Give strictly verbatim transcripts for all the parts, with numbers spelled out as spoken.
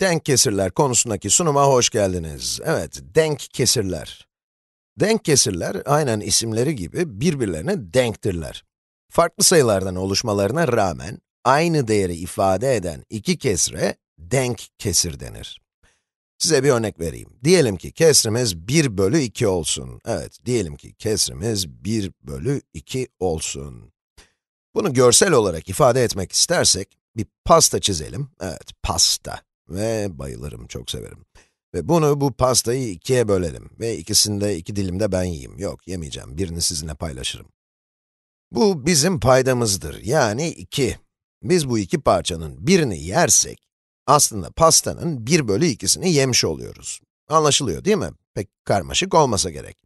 Denk kesirler konusundaki sunuma hoş geldiniz. Evet, denk kesirler. Denk kesirler, aynen isimleri gibi birbirlerine denktirler. Farklı sayılardan oluşmalarına rağmen, aynı değeri ifade eden iki kesre denk kesir denir. Size bir örnek vereyim. Diyelim ki kesrimiz bir bölü iki olsun. Evet, diyelim ki kesrimiz bir bölü iki olsun. Bunu görsel olarak ifade etmek istersek, bir pasta çizelim. Evet, pasta. Ve bayılırım, çok severim. Ve bunu, bu pastayı ikiye bölelim. Ve ikisini de iki dilimde ben yiyeyim. Yok, yemeyeceğim. Birini sizinle paylaşırım. Bu bizim paydamızdır. Yani iki. Biz bu iki parçanın birini yersek, aslında pastanın bir bölü ikisini yemiş oluyoruz. Anlaşılıyor değil mi? Pek karmaşık olmasa gerek.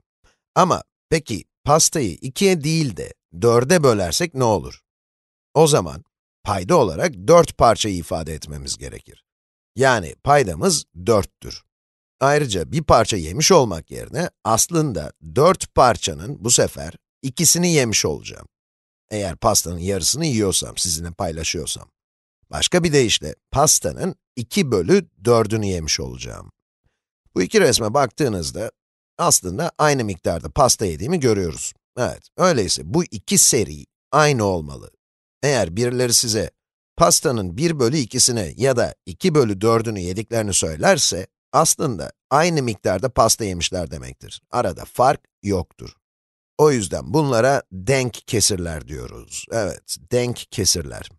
Ama peki pastayı ikiye değil de dörde bölersek ne olur? O zaman payda olarak dört parçayı ifade etmemiz gerekir. Yani paydamız dörttür. Ayrıca bir parça yemiş olmak yerine aslında dört parçanın bu sefer ikisini yemiş olacağım. Eğer pastanın yarısını yiyorsam, sizinle paylaşıyorsam. Başka bir deyişle, pastanın iki bölü dördünü yemiş olacağım. Bu iki resme baktığınızda, aslında aynı miktarda pasta yediğimi görüyoruz. Evet, öyleyse bu iki seri aynı olmalı. Eğer birileri size, pastanın bir bölü ikisini ya da iki bölü dördünü yediklerini söylerse, aslında aynı miktarda pasta yemişler demektir. Arada fark yoktur. O yüzden bunlara denk kesirler diyoruz. Evet, denk kesirler.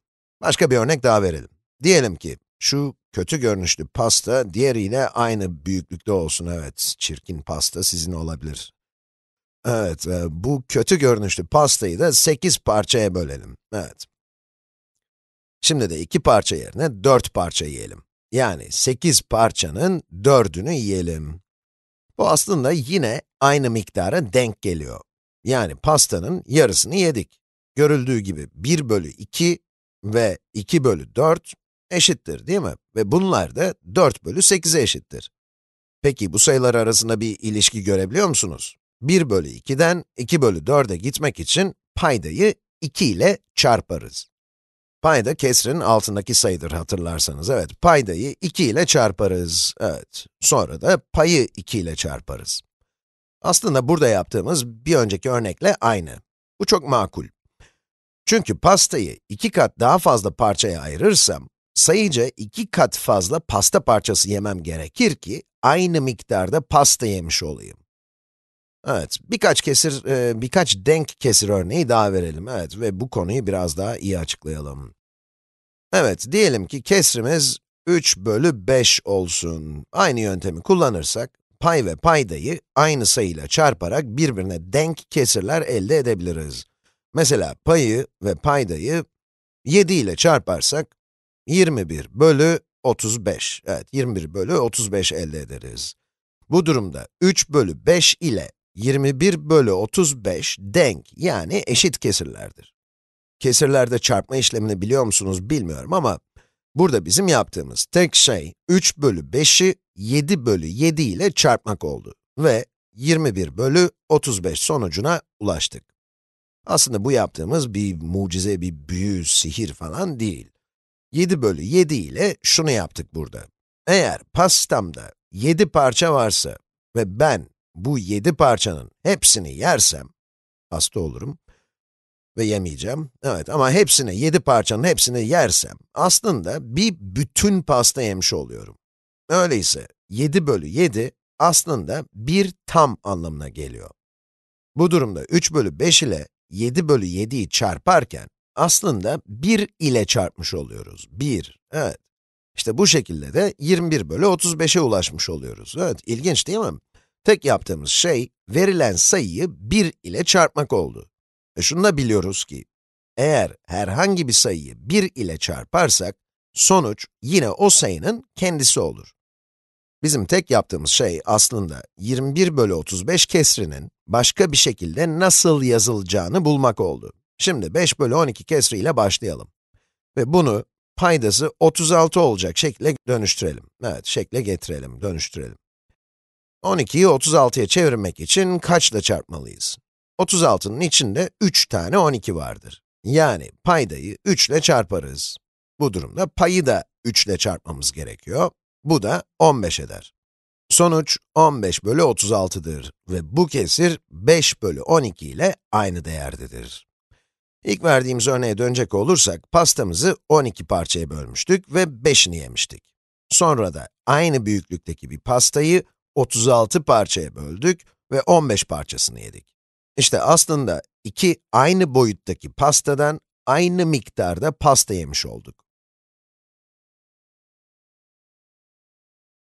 Başka bir örnek daha verelim. Diyelim ki, şu kötü görünüşlü pasta diğeriyle aynı büyüklükte olsun. Evet, çirkin pasta sizin olabilir. Evet, bu kötü görünüşlü pastayı da sekiz parçaya bölelim. Evet. Şimdi de iki parça yerine dört parça yiyelim. Yani sekiz parçanın dördünü yiyelim. Bu aslında yine aynı miktara denk geliyor. Yani pastanın yarısını yedik. Görüldüğü gibi bir bölü iki ve iki bölü dört eşittir değil mi? Ve bunlar da dört bölü sekize eşittir. Peki bu sayılar arasında bir ilişki görebiliyor musunuz? bir bölü ikiden iki bölü dörde gitmek için paydayı iki ile çarparız. Payda kesrin altındaki sayıdır hatırlarsanız. Evet, paydayı iki ile çarparız. Evet, sonra da payı iki ile çarparız. Aslında burada yaptığımız bir önceki örnekle aynı. Bu çok makul. Çünkü pastayı iki kat daha fazla parçaya ayırırsam, sayıca iki kat fazla pasta parçası yemem gerekir ki, aynı miktarda pasta yemiş olayım. Evet, birkaç kesir, birkaç denk kesir örneği daha verelim. Evet, ve bu konuyu biraz daha iyi açıklayalım. Evet, diyelim ki kesrimiz üç bölü beş olsun. Aynı yöntemi kullanırsak, pay ve paydayı aynı sayıyla çarparak birbirine denk kesirler elde edebiliriz. Mesela payı ve paydayı yedi ile çarparsak, yirmi bir bölü otuz beş, evet yirmi bir bölü otuz beş elde ederiz. Bu durumda üç bölü beş ile yirmi bir bölü otuz beş denk, yani eşit kesirlerdir. Kesirlerde çarpma işlemini biliyor musunuz bilmiyorum ama burada bizim yaptığımız tek şey üç bölü beşi yedi bölü yedi ile çarpmak oldu ve yirmi bir bölü otuz beş sonucuna ulaştık. Aslında bu yaptığımız bir mucize, bir büyü, sihir falan değil. yedi bölü yedi ile şunu yaptık burada. Eğer pastamda yedi parça varsa ve ben bu yedi parçanın hepsini yersem, hasta olurum ve yemeyeceğim. Evet, ama hepsini, yedi parçanın hepsini yersem, aslında bir bütün pasta yemiş oluyorum. Öyleyse yedi bölü yedi aslında bir tam anlamına geliyor. Bu durumda üç bölü beş ile yedi bölü yediyi çarparken, aslında bir ile çarpmış oluyoruz. bir, evet. İşte bu şekilde de yirmi bir bölü otuz beşe ulaşmış oluyoruz. Evet, ilginç değil mi? Tek yaptığımız şey, verilen sayıyı bir ile çarpmak oldu. E şunu da biliyoruz ki, eğer herhangi bir sayıyı bir ile çarparsak, sonuç yine o sayının kendisi olur. Bizim tek yaptığımız şey aslında yirmi bir bölü otuz beş kesrinin başka bir şekilde nasıl yazılacağını bulmak oldu. Şimdi beş bölü on iki kesri ile başlayalım. Ve bunu paydası otuz altı olacak şekle dönüştürelim. Evet, şekle getirelim, dönüştürelim. on ikiyi otuz altıya çevirmek için kaçla çarpmalıyız? otuz altının içinde üç tane on iki vardır. Yani paydayı üç ile çarparız. Bu durumda payı da üç ile çarpmamız gerekiyor. Bu da on beş eder. Sonuç on beş bölü otuz altı'dır ve bu kesir beş bölü on iki ile aynı değerdedir. İlk verdiğimiz örneğe dönecek olursak, pastamızı on iki parçaya bölmüştük ve beşini yemiştik. Sonra da aynı büyüklükteki bir pastayı otuz altı parçaya böldük ve on beş parçasını yedik. İşte aslında iki aynı boyuttaki pastadan aynı miktarda pasta yemiş olduk.